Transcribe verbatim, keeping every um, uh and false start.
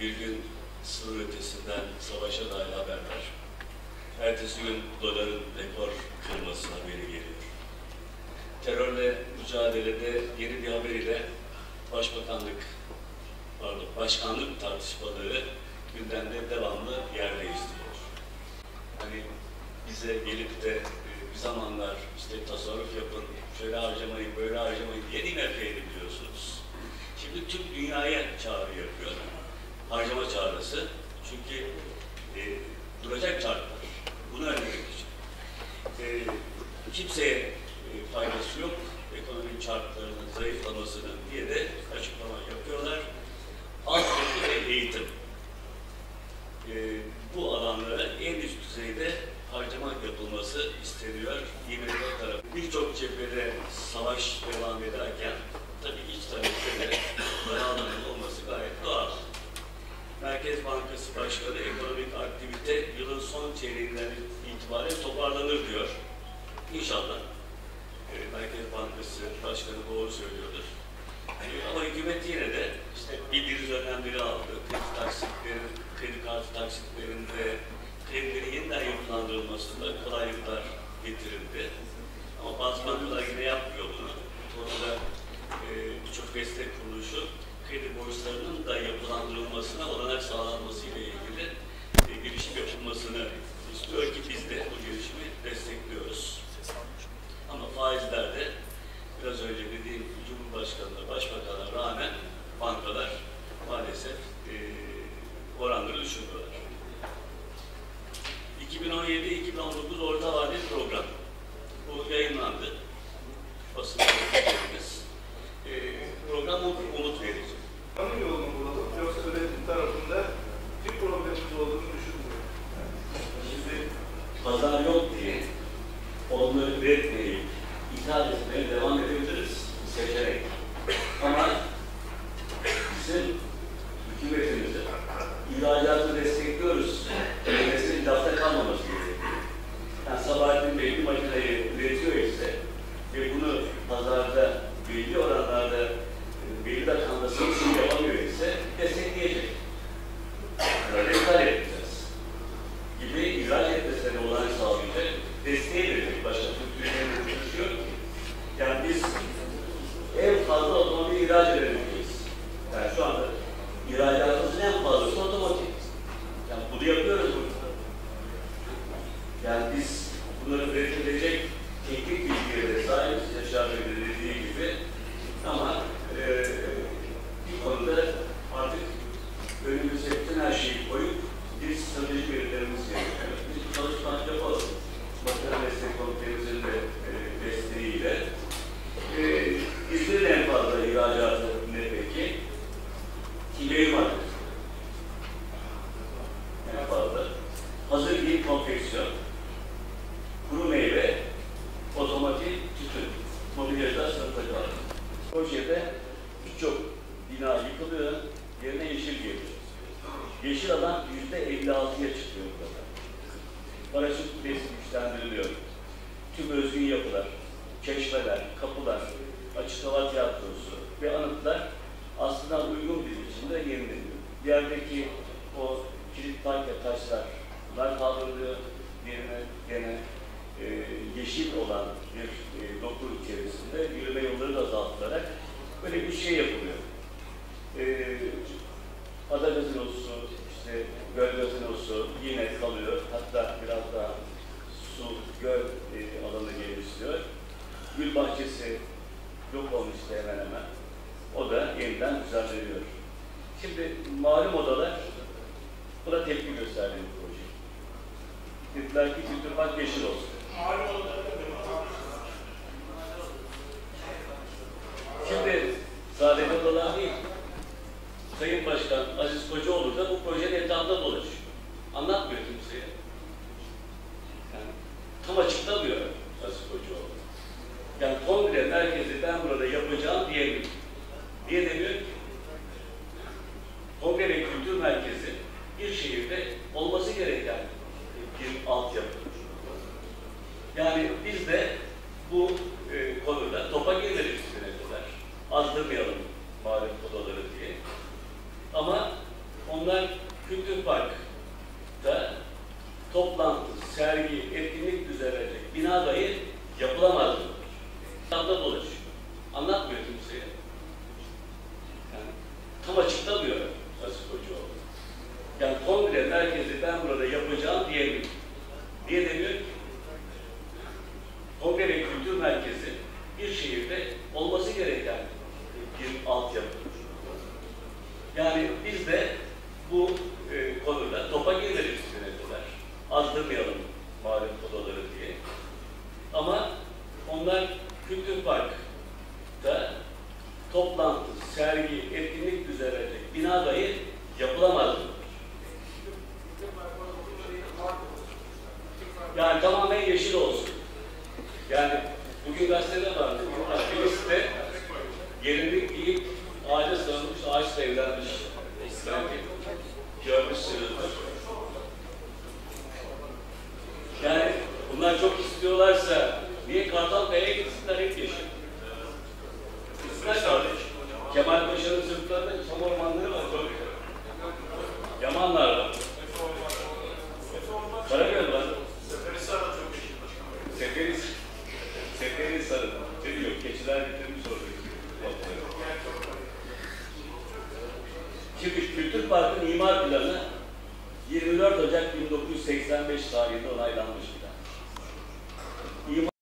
bir gün sınır ötesinden savaşa dair haberler, ertesi gün doların rekor kırması haberi geliyor. Terörle mücadelede yeni bir haber ile başbakanlık, pardon, başkanlık tartışmaları gündemde devamlı yer değiştiriyor. Hani bize gelip de bir zamanlar işte tasarruf yapın, şöyle harcamayın, böyle harcamayın diye İMF'yi biliyorsunuz. Şimdi tüm dünyaya çağrı yapıyor. Harcama çağrısı. Çünkü e, duracak çarplar. Bunu önlemek için. E, kimseye e, faydası yok. Ekonominin çarplarının zayıflamasının diye de açıklama yapıyorlar. Altyapı ve eğitim. E, bu alanlara en üst düzeyde harcama yapılması isteniyor. İMF tarafı. Birçok cephede savaş devam ederken tabii iç talepte de dayananın olması gayet doğal. Merkez Bankası Başkanı ekonomik aktivite yılın son çeyreğinden itibaren toparlanır diyor. İnşallah. Evet, Merkez Bankası Başkanı doğru söylüyordur. Ee, ama hükümet yine de işte bildiğiniz önlemleri aldı. Kredi taksitlerin, kredi kartı taksitlerinde kredilerin yeniden yapılandırılmasında kolaylıklar getirildi. Ama bazı bankalar yine yapmıyor bunu. Orada e, birçok destek kuruluşu kredi borçlarının da yapılandırılmasına olanak sağlanması ile ilgili e, girişim yapılmasını istiyor ki biz de bu girişimi destekliyoruz. Ama faizlerde biraz önce dediğim Cumhurbaşkanı'na, Başbakan'a rağmen bankalar maalesef e, oranları düşürüyorlar. iki bin on yedi iki bin on dokuz orta vadeli program. Bu yayınlandı. Basın yayınlandı. Program umut verici. Hangi yolunu bulalım? Yoksa devletin tarafında bir problemimiz olduğunu düşünmüyorum. Şimdi pazar yok diye onu üretmeyi, ithal etmeye devam edebiliriz seçerek. Ama bizim hükümetimizi, ihracatı destekliyoruz. Devletin lafta kalmaması gerekiyor. Yani Sabahattin Bey bir makineyi üretiyor ise ve bunu pazarda belli oranlarda belli rakamda satış yapamıyor ise destekleyecek. Böyle ithal edeceğiz. Gibi ihraç etmesine olanak sağlayacak. Desteği verecek. Başka Türkiye'nin bir şey yok. Yani biz en fazla otomobil ihraç edebiliriz. Yani şu anda ihracatımızın en fazlası otomotiv. Yani bunu yapıyoruz burada. Yani biz bunları belirleyecek teknik bilgilere sahibiz. Yaşar Bey'in dediği gibi. Ama e, bir konuda artık önümüzde bütün her şeyi koyup bir strateji belirlememiz gerekiyor. Biz bu çalışmalar yapalım. Bakan Destek Komitemizin de e, desteğiyle. E, bizlerin en fazla ihracatı ne peki? Kimyayı var. En fazla. Hazır giyim konfeksiyon. Kuru meyve, otomotiv, tütün. Mobilyacılar sınıfta kalır. Projede birçok bina yıkılıyor, yerine yeşil geliyor. Yeşil alan yüzde elli altıya çıkıyor burada. Paraşüt kulesi güçlendiriliyor. Tüm özgün yapılar, çeşmeler, kapılar, açık hava tiyatrosu ve anıtlar aslında uygun bir biçimde yenileniyor. Yerdeki o kilit park ve taşlar, bunlar kaldırılıyor. Yerine gene e, yeşil olan bir e, dokur içerisinde yürüme yolları da azaltılarak böyle bir şey yapılıyor. E, Ada gazinosu, işte göl gazinosu yine kalıyor. Hatta biraz daha su, göl e, alanı geliştiriyor. Gül bahçesi yok olmuştu hemen hemen. O da yeniden düzenleniyor. Şimdi malum odalar buna tepki gösterdi bu proje. Dediler ki Kültürpark yeşil olsun. Şimdi sadece odalar değil, Sayın Başkan Aziz Kocaoğlu da bu projenin etrafında dolaşıyor. Anlatmıyor kimseye. Yani tam açıklamıyor Aziz Kocaoğlu. Yani kongre merkezi ben burada yapacağım diyemiyor. Niye demiyor ki? Kongre ve kültür merkezi bir şehirde olması gereken bir altyapı. Yani biz de bu e, konuda topa girmedik üstüne kadar. Azdırmayalım bari odaları diye. Ama on bunlar Kültürpark'ta toplantı, sergi, etkinlik düzenlenecek bina dahi yapılamaz. Tabla dolaşıyor. Anlatmıyor kimseye. Yani tam açıklamıyor Aziz Kocaoğlu. Yani kongre merkezi ben burada yapacağım diyemiyor. Niye demiyor ki? Kongre ve kültür merkezi bir şehirde olması gereken bir altyapı. Yani biz de bu e, konuda topa gireriz yöneticiler. Azdırmayalım malum odaları diye. Ama onlar Kültürpark'ta toplantı, sergi, etkinlik düzenlenecek bina dahi yapılamaz. Yani tamamen yeşil olsun. Yani bugün gazetede var. Aktivist de yerini giyip ağaca sarılmış, ağaçla evlenmiş. Belki görmüşsünüzdür. Yani bunlar çok istiyorlarsa niye Kartalkaya'ya gitsinler, hep yeşil? Gitsinler kardeş. Kemalpaşa'nın sırtlarında çam ormanları var. Yamanlar var. Karagöl var. Seferiz, seferiz sarı. Ne diyor? Keçiler bitirmiş oradaki. Şimdi Kültür Park'ın imar planı yirmi dört Ocak bin dokuz yüz seksen beş tarihinde onaylanmış.